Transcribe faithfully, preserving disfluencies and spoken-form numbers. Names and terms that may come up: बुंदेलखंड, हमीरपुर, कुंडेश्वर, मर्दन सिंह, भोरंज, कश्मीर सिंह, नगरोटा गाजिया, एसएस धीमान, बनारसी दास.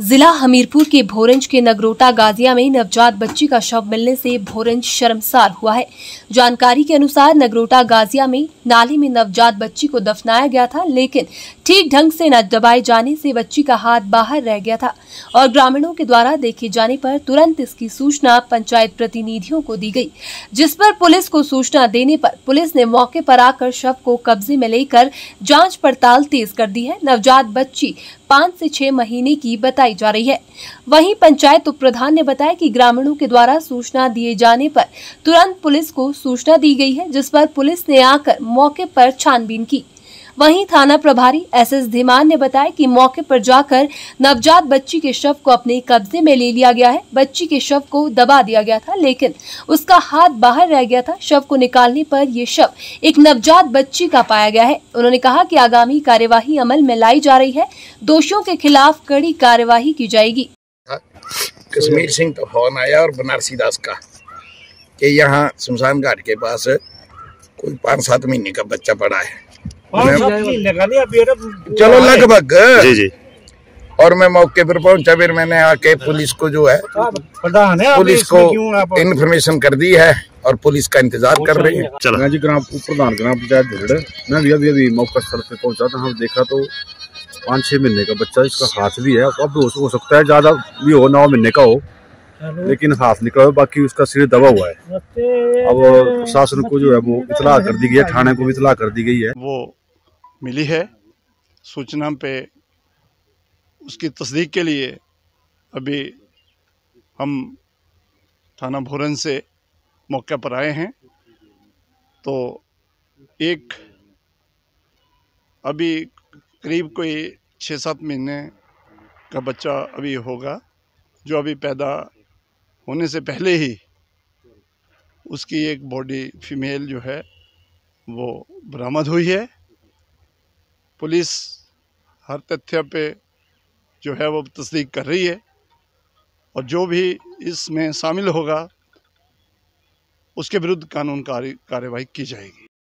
जिला हमीरपुर के भोरंज के नगरोटा गाजिया में नवजात बच्ची का शव मिलने से भोरंज शर्मसार हुआ है। जानकारी के अनुसार नगरोटा गाजिया में नाले में नवजात बच्ची को दफनाया गया था, लेकिन ठीक ढंग से न दबाए जाने से बच्ची का हाथ बाहर रह गया था और ग्रामीणों के द्वारा देखे जाने पर तुरंत इसकी सूचना पंचायत प्रतिनिधियों को दी गई, जिस पर पुलिस को सूचना देने पर पुलिस ने मौके पर आकर शव को कब्जे में लेकर जाँच पड़ताल तेज कर दी है। नवजात बच्ची पाँच से छह महीने की बताई जा रही है। वहीं पंचायत उप प्रधान ने बताया कि ग्रामीणों के द्वारा सूचना दिए जाने पर तुरंत पुलिस को सूचना दी गई है, जिस पर पुलिस ने आकर मौके पर छानबीन की। वहीं थाना प्रभारी एसएस धीमान ने बताया कि मौके पर जाकर नवजात बच्ची के शव को अपने कब्जे में ले लिया गया है। बच्ची के शव को दबा दिया गया था, लेकिन उसका हाथ बाहर रह गया था। शव को निकालने पर यह शव एक नवजात बच्ची का पाया गया है। उन्होंने कहा कि आगामी कार्यवाही अमल में लाई जा रही है, दोषियों के खिलाफ कड़ी कार्यवाही की जाएगी। कश्मीर सिंह का फोन आया और बनारसी दास का कि यहाँ शमशान घाट के पास कोई पाँच सात महीने का बच्चा पड़ा है, चलो लगभग जी जी। और मैं मौके पर पहुंचा, फिर मैंने आके पुलिस को जो है पुलिस को इन्फॉर्मेशन कर दी है और पुलिस का इंतजार कर रही है। चलो जी, ग्राम उप प्रधान ग्राम पंचायत भोरंज, मैं भी अभी अभी मौका स्थल पे पहुंचा था। हम देखा तो पाँच छह महीने का बच्चा, इसका हाथ भी है, अब हो सकता है ज्यादा भी हो, नौ महीने का हो, लेकिन हाथ निकला हुआ, बाकी उसका सिर दबा हुआ है। अब प्रशासन को जो है वो इतला कर दी गई है, थाने को भी इतला कर दी गई है। वो मिली है सूचना पे, उसकी तस्दीक के लिए अभी हम थाना भोरंज से मौके पर आए हैं। तो एक अभी करीब कोई छः सात महीने का बच्चा अभी होगा, जो अभी पैदा होने से पहले ही उसकी एक बॉडी फीमेल जो है वो बरामद हुई है। पुलिस हर तथ्य पे जो है वो तस्दीक कर रही है और जो भी इसमें शामिल होगा उसके विरुद्ध कानून कार्रवाई की जाएगी।